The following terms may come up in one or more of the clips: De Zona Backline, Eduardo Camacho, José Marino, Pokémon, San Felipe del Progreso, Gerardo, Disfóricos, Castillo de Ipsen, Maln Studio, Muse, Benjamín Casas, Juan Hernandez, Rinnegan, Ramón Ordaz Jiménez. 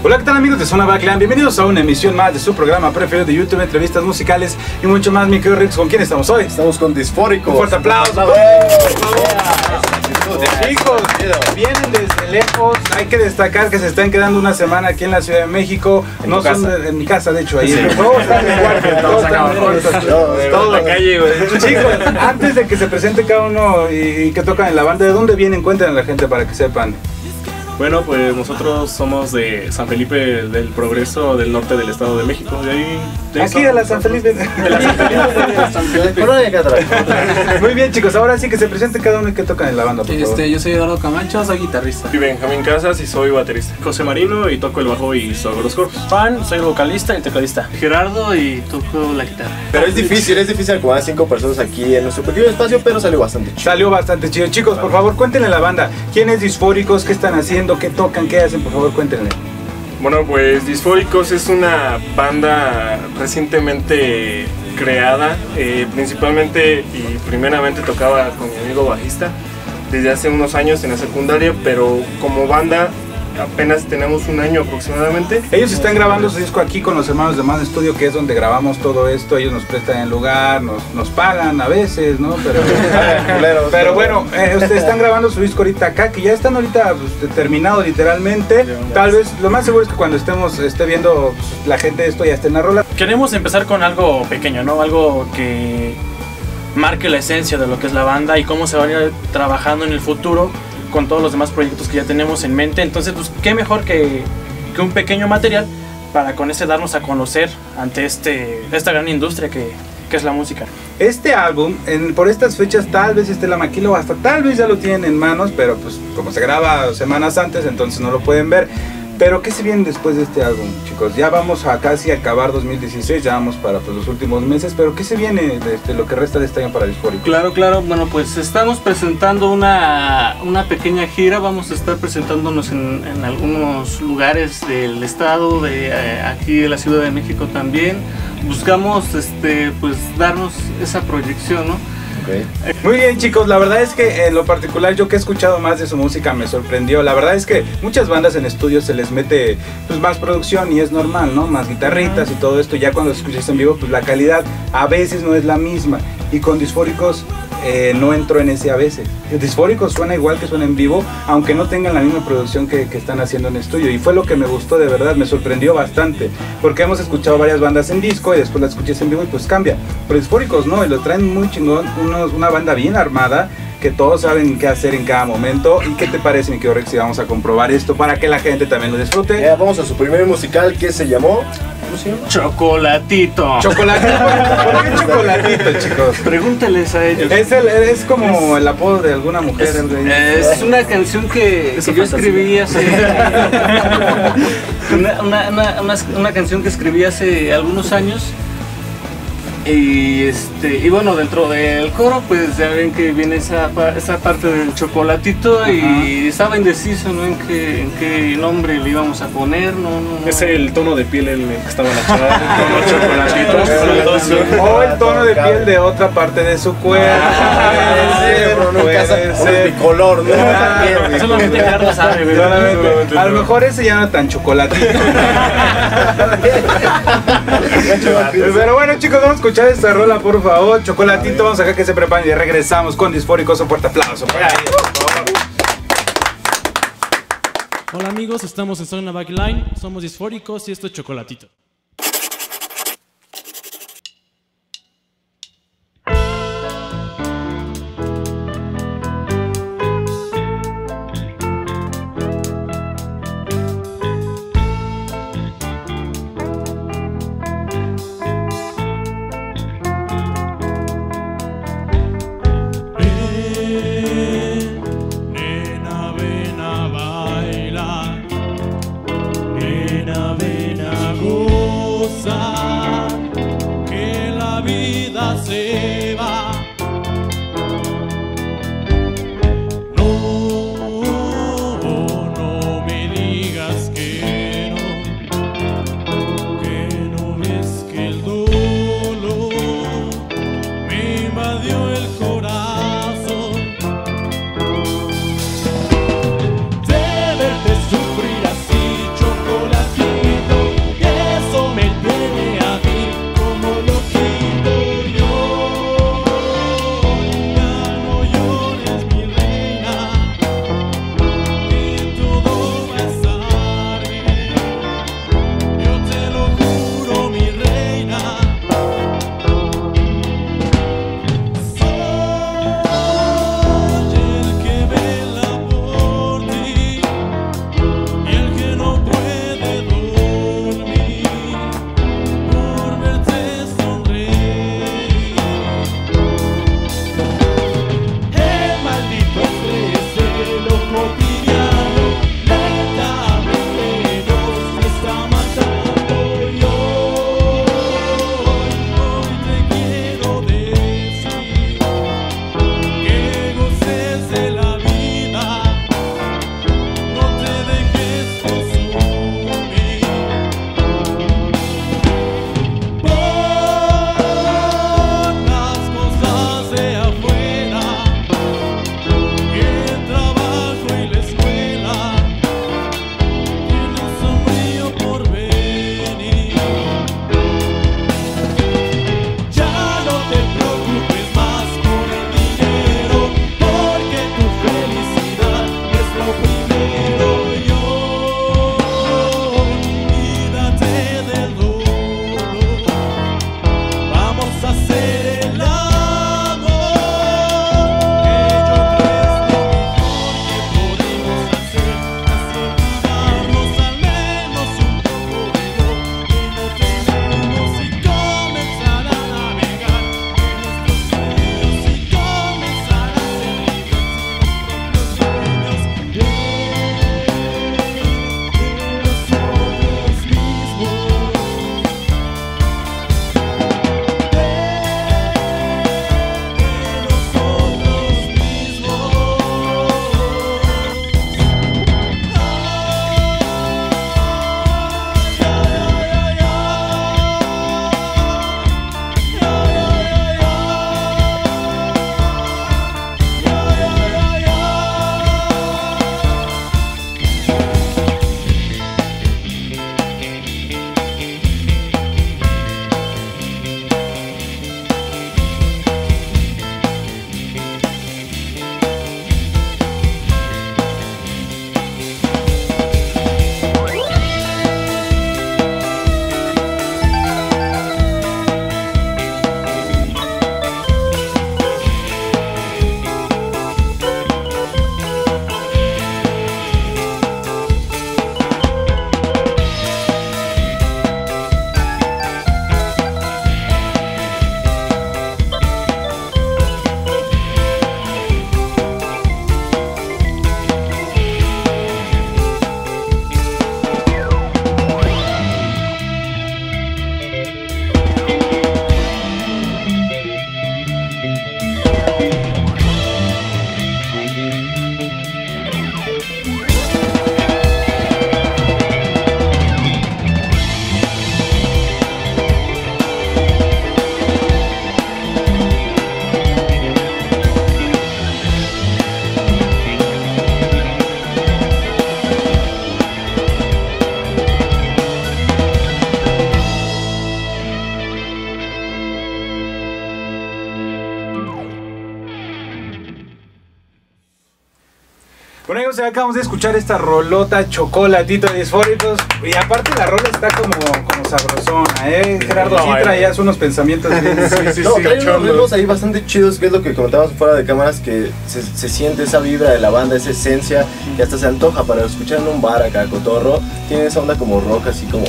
Hola, ¿qué tal amigos de Zona Backline? Bienvenidos a una emisión más de su programa preferido de YouTube, entrevistas musicales y mucho más, mi querido Rix. ¿Con quién estamos hoy? Estamos con Disfóricos. Un fuerte aplauso. Chicos, vienen desde lejos. Hay que destacar que se están quedando una semana aquí en la Ciudad de México. No son de, en mi casa, de hecho, ahí. Sí. Todos están en la calle, güey. Chicos, antes de que se presente cada uno y que tocan en la banda, ¿de dónde vienen? Cuéntenle a la gente para que sepan. Bueno, pues nosotros somos de San Felipe del Progreso, del norte del Estado de México. De ahí, aquí de la San Felipe. De la San Felipe. Muy bien, chicos, ahora sí que se presente cada uno que toca en la banda, por favor. Yo soy Eduardo Camacho, soy guitarrista. Soy Benjamín Casas y soy baterista. José Marino y toco el bajo y toco los coros. Juan, soy vocalista y tecladista. Gerardo y toco la guitarra. Pero es difícil acomodar 5 personas aquí en nuestro pequeño espacio, pero salió bastante chido. Chicos, por favor, cuéntenle a la banda, ¿quién es Disfóricos? ¿Qué están haciendo? ¿Qué tocan? ¿Qué hacen? Por favor, cuéntenle. Bueno, pues Disfóricos es una banda recientemente creada, principalmente y primeramente tocaba con mi amigo bajista desde hace unos años en la secundaria, pero como banda apenas tenemos un año aproximadamente. Ellos están grabando su disco aquí con los hermanos de Maln Studio, que es donde grabamos todo esto. Ellos nos prestan el lugar, nos pagan a veces, ¿no? Pero bueno, ustedes están grabando su disco ahorita acá, que ya están ahorita pues, terminado literalmente. Tal vez, lo más seguro es que cuando esté viendo pues, la gente esto ya esté en la rola. Queremos empezar con algo pequeño, ¿no? Algo que marque la esencia de lo que es la banda y cómo se va a ir trabajando en el futuro con todos los demás proyectos que ya tenemos en mente. Entonces, pues, qué mejor que un pequeño material para con ese darnos a conocer ante esta gran industria que es la música. Este álbum, por estas fechas, tal vez esté la maquila o hasta tal vez ya lo tienen en manos, pero pues como se graba semanas antes, entonces no lo pueden ver. Pero ¿qué se viene después de este álbum, chicos? Ya vamos a casi acabar 2016, ya vamos para pues, los últimos meses, pero ¿qué se viene de lo que resta de este año para Disfóricos? Claro, bueno, pues estamos presentando una pequeña gira, vamos a estar presentándonos en algunos lugares del estado, aquí de la Ciudad de México también. Buscamos pues darnos esa proyección, ¿no? Muy bien, chicos, la verdad es que en lo particular yo que he escuchado más de su música me sorprendió. La verdad es que muchas bandas en estudio se les mete pues, más producción y es normal, ¿no? Más guitarritas y todo esto. Ya cuando escuchas en vivo, pues la calidad a veces no es la misma. Y con Disfóricos no entro en ese a veces. Disfóricos suena igual que suena en vivo, aunque no tengan la misma producción que están haciendo en estudio. Y fue lo que me gustó de verdad, me sorprendió bastante. Porque hemos escuchado varias bandas en disco y después las escuchas en vivo y pues cambia. Pero Disfóricos no, y lo traen muy chingón, una banda bien armada, que todos saben qué hacer en cada momento. ¿Y qué te parece, mi querido Rex, si vamos a comprobar esto para que la gente también lo disfrute? Vamos a su primer musical que se llamó... Chocolatito. Chocolatito. ¿Por qué Chocolatito, chicos? Pregúntales a ellos. Es como el apodo de alguna mujer. Es una canción que yo escribí hace... una canción que escribí hace algunos años. Y, y bueno, dentro del coro, pues ya ven que viene esa parte del chocolatito. Y estaba indeciso, ¿no? En qué nombre le íbamos a poner, no. Es el tono de piel en el que estaba la chava, el tono chocolatito. O el tono de piel de otra parte de su cuerpo. Puede ser. Mi color, ¿no? Solamente Gerardo sabe, ¿verdad? A lo mejor ese ya no es tan chocolatito. Pero bueno, chicos, vamos a escuchar esta rola, por favor. Chocolatito, vamos acá que se preparen y regresamos con Disfóricos. Un fuerte aplauso. Hola amigos, estamos en Zona Backline, somos Disfóricos y esto es Chocolatito. Ven a gozar. entonces acabamos de escuchar esta rolota chocolatito de Disfóricos. Y aparte la rola está como sabrosona, Gerardo, no, sí traías unos pensamientos bien. Unos ahí bastante chidos, que es lo que comentábamos fuera de cámaras, que se siente esa vibra de la banda, esa esencia, que hasta se antoja para escuchar en un bar acá, cotorro. Tiene esa onda como rock, así como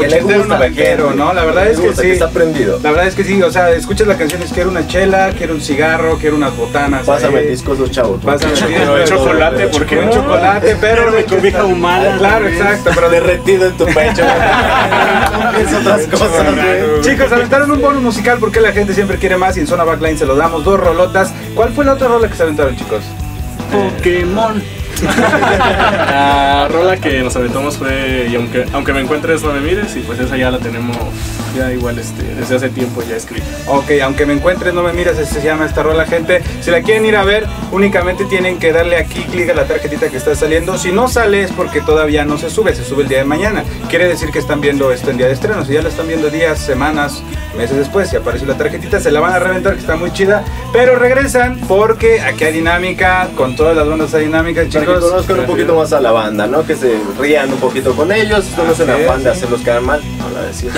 que le gusta, vaquero, ¿no? La verdad es que sí, que está prendido. La verdad es que sí, o sea, escuchas la canción, es que era una chela, que era un cigarro, que era unas botanas. Pásame discos los chavos. Pásame el chocolate, porque era un chocolate, pero de cobija humana. Claro, exacto, pero derretido en tu pecho. Es otras cosas. Chicos, aventaron un bonus musical porque la gente siempre quiere más y en Zona Backline se los damos, dos rolotas. ¿Cuál fue la otra rola que se aventaron, chicos? Pokémon. La rola que nos aventamos fue Y aunque me encuentres no me mires, y pues esa ya la tenemos ya igual desde hace tiempo ya escrita. Ok, aunque me encuentres no me mires, se llama esta rola, gente. Si la quieren ir a ver, únicamente tienen que darle aquí clic a la tarjetita que está saliendo. Si no sale es porque todavía no se sube, se sube el día de mañana. Quiere decir que están viendo esto en día de estreno. Si ya la están viendo días, semanas, meses después, si apareció la tarjetita, se la van a reventar, que está muy chida. Pero regresan porque aquí hay dinámica, con todas las bandas hay dinámica, chicos. Que conozcan un poquito más a la banda, ¿no? Que se rían un poquito con ellos, no nos afán de hacerlos quedar mal, no la decía.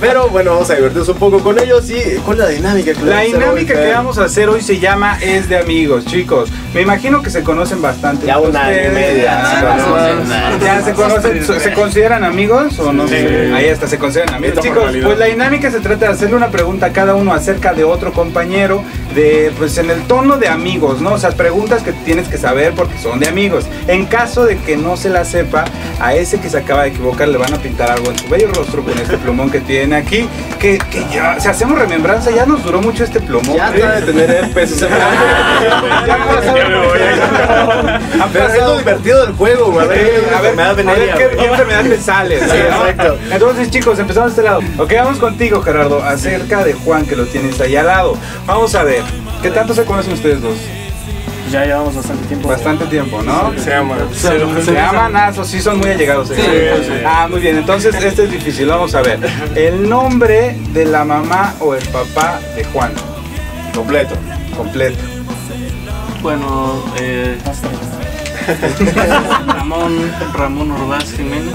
Pero bueno, vamos a divertirnos un poco con ellos y con la dinámica. La dinámica que vamos a hacer hoy se llama Es de Amigos, chicos. Me imagino que se conocen bastante. Ya una media. Ya se conocen, se consideran amigos o no. Ahí hasta se consideran amigos. Chicos, pues la dinámica se trata de hacerle una pregunta a cada uno acerca de otro compañero, pues en el tono de amigos, ¿no? O sea, preguntas que tienes que saber porque son de amigos. En caso de que no se la sepa, a ese que se acaba de equivocar le van a pintar algo en su bello rostro con este plumón que tiene aquí, que ya, o sea, hacemos remembranza. Ya nos duró mucho este plumón. Ya está de tener herpes. Pero es lo divertido del juego, güey. A ver qué enfermedad le sale. Entonces, chicos, empezamos de este lado. Ok, vamos contigo, Gerardo, acerca de Juan, que lo tienes ahí al lado. Vamos a ver, ¿qué tanto se conocen ustedes dos? Ya llevamos bastante tiempo. Bastante tiempo, ¿no? Sí, se aman. Se aman, sí son muy allegados. Sí. Muy bien, entonces este es difícil, vamos a ver. ¿El nombre de la mamá o el papá de Juan? Completo. Bueno, Ramón Ordaz Jiménez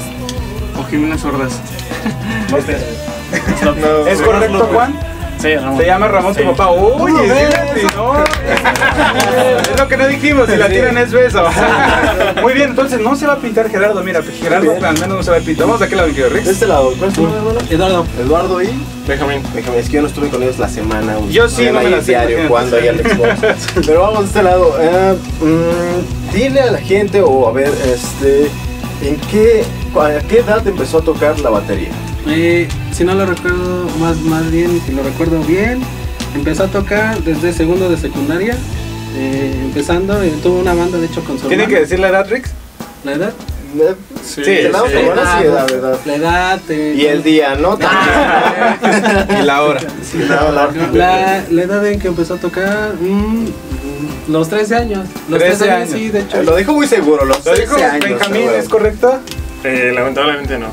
o Jiménez Ordaz. ¿Es correcto, Juan? Sí, Ramón. Se llama Ramón, tu papá. Oye, es lo que no dijimos, si la tiran es beso. Muy bien, entonces no se va a pintar Gerardo. Mira, Gerardo al menos no se va a pintar. Vamos a aquel lado, ¿De este lado? ¿Cuál es tu nombre? Eduardo y Benjamín. Es que yo no estuve con ellos la semana. Yo sí, no me la diario cuando hay Alex. Pero vamos de este lado. Dile a la gente, o a ver, ¿a qué edad empezó a tocar la batería? Si no lo recuerdo más bien, si lo recuerdo bien, empezó a tocar desde segundo de secundaria, empezando, tuvo una banda de hecho con su hermano. ¿Tiene que decir la edad, Rix? ¿La edad? La edad. Y el día, ¿no? Y la hora. La edad en que empezó a tocar... Los 13 años. Los 13 años, sí, de hecho. Lo dijo muy seguro, los 13 años. Benjamín, ¿es correcto? Lamentablemente no.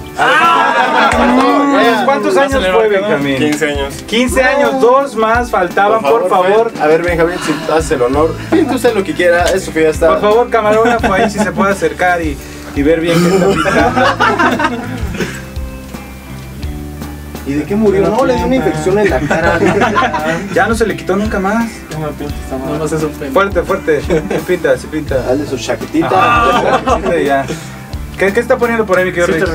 ¿Cuántos años fue, Benjamín? 15 años. 15 años, dos más faltaban, por favor. A ver, Benjamín, si te haces el honor, píntese lo que quiera, es su fiesta. Por favor, camarógrafo, ahí si se puede acercar y ver bien qué está pintando. ¿Y de qué murió? No, le dio una infección en la cara. Ya no se le quitó nunca más. No se sorprende. Fuerte. Se pinta. Hazle su chaquetita. ¿Qué está poniendo por ahí, mi querido?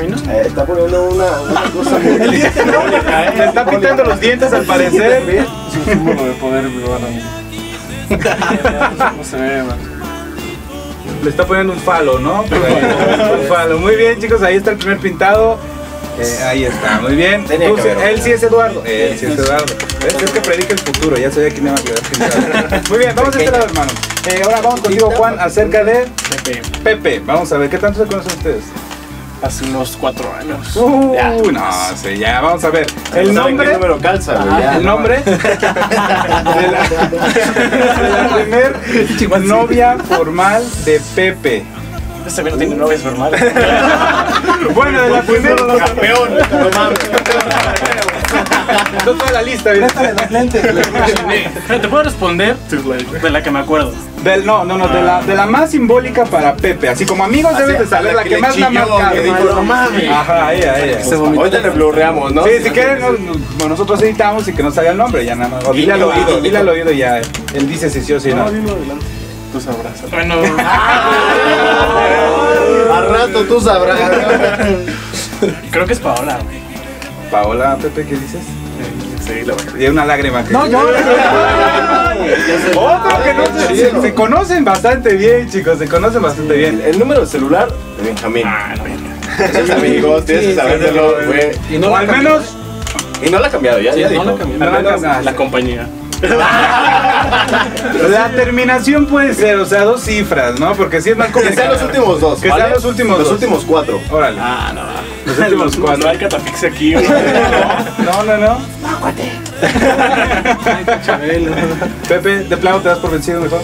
Está poniendo una cosa. Se está pintando los dientes al parecer. Es un símbolo de poder, no se ve, man. Le está poniendo un falo, ¿no? Un falo. Muy bien, chicos, ahí está el primer pintado. Ahí está, muy bien. Él sí es Eduardo. Es que predica el futuro, ya sabía que no iba a quedar. Muy bien, vamos a este lado, hermano. Ahora vamos contigo, Juan, acerca de Pepe. Vamos a ver, ¿qué tanto se conocen ustedes? Hace unos 4 años. Ya, vamos a ver. El nombre. El número calza, güey. El nombre de la primer novia formal de Pepe. Este no tiene novias normales. Bueno, de la primera. Campeón. No fue la lista. Préstale los lentes. Pero te puedo responder de la que me acuerdo. De la más simbólica para Pepe. Así como amigos, así debes de saber la que más la marca. Ajá, ella. Ahorita le blurreamos, ¿no? Sí, si quieren, nosotros editamos y que no salga el nombre, ya nada más. Dile al oído, ya. Él dice si sí o si no. Tú sabrás. Bueno. Al rato tú sabrás. Creo que es Paola, güey. Paola, Pepe, ¿qué dices? Sí, la verdad. Y una lágrima. Que... No, yo. Otro que no se conocen bastante bien, chicos. Se conocen bastante bien. El número de celular de Benjamín. Ah, no. Esos amigos, tienes que sabértelo, güey. O al menos. Y no la ha cambiado, ya. No la ha cambiado. La compañía. La terminación puede ser, o sea, 2 cifras, ¿no? Porque si es más complicado. Que sean los últimos 2. Que sean los últimos 2. Los últimos 4. Órale. Ah, no. Los últimos 4. No hay catafix aquí. No. No, cuate. Pepe, de plano te das por vencido mejor.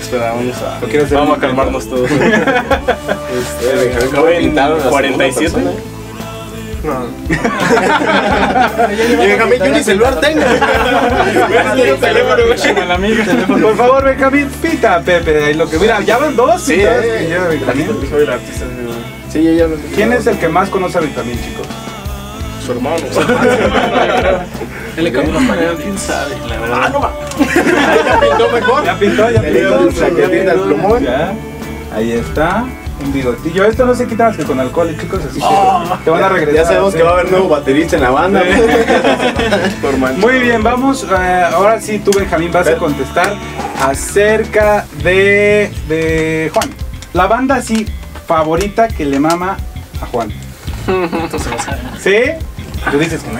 Espera, vamos a calmarnos todos. ¿47? No. Benjamín, yo ni celular tengo. Teléfono. Por favor, Benjamín, pita, Pepe. Lo que mira, ya van 2. Sí, ya. ¿Quién es el que más conoce a Benjamín, chicos? Su hermano. Él le cambió una pañal, quién sabe. Ah, no va. Pintó mejor. Ya pintó, ya pintó. Ahí está. Un bigotillo, esto no se quita más que con alcohol, chicos, así que te van a regresar. Ya sabemos que va a haber nuevo baterista en la banda. Muy bien, vamos. Ahora sí, tú, Benjamín, vas a contestar acerca de Juan. La banda sí favorita que le mama a Juan. ¿Sí? Tú dices que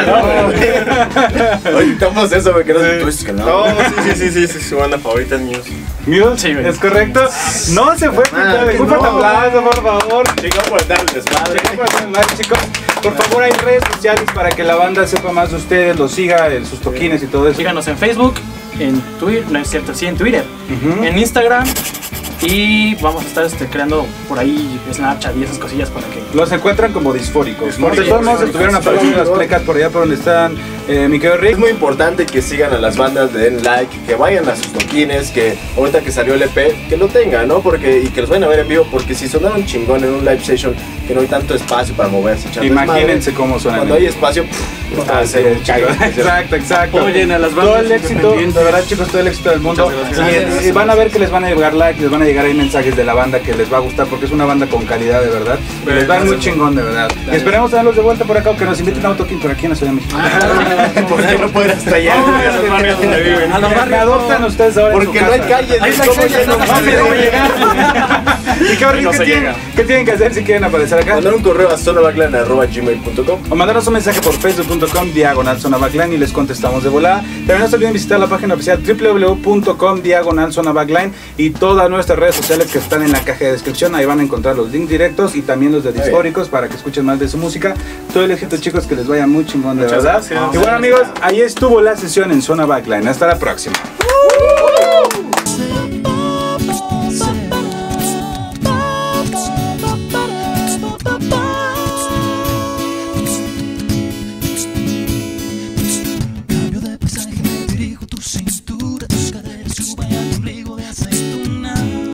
no. Oye, tomamos eso, güey, que no sé, tú dices que no. Sí, su banda favorita es Muse. ¿Muse? ¿Es correcto? No se fue, un fuerte aplauso, por favor. Chicos, por darles más, chicos. Por favor, hay redes sociales para que la banda sepa más de ustedes, los siga en sus toquines y todo eso. Síganos en Facebook, en Twitter, no es cierto, sí, en Twitter, en Instagram. Y vamos a estar creando por ahí Snapchat y esas cosillas para que... Los encuentran como Disfóricos. Por todos modos estuvieron apareciendo las plecas por allá por donde están, mi querido Rick. Es muy importante que sigan a las bandas, le den like, que vayan a sus toquines, que ahorita que salió el EP, que lo tengan, ¿no? Porque, y que los vayan a ver en vivo, porque si sonaron chingón en un live session, que no hay tanto espacio para moverse. Imagínense cómo suena. Cuando hay espacio, hacer un chayo. Exacto. Oyen a las bandas. Todo el éxito, de verdad, chicos, todo el éxito del mundo. Y van a ver que les van a llegar like, les van a llegar ahí mensajes de la banda que les va a gustar, porque es una banda con calidad, de verdad. Les va muy chingón, de verdad. Y esperemos tenerlos de vuelta por acá, o que nos inviten a un toquín por aquí en la Ciudad de México. Porque no pueden hasta allá. A los barrios adoptan ustedes ahora. Porque no hay calles. ¿Y qué horrible que tienen que hacer si quieren aparecer acá? Mandar un correo a zonabackline@gmail.com o mandarnos un mensaje por facebook.com/zonabackline y les contestamos de volada. También no se olviden visitar la página oficial www.com/zonabackline y todas nuestras redes sociales que están en la caja de descripción. Ahí van a encontrar los links directos y también los de Disfóricos para que escuchen más de su música. Todo el éxito, chicos, que les vaya muy chingón, de verdad. Muchas gracias. Y bueno, amigos, ahí estuvo la sesión en Zona Backline. Hasta la próxima.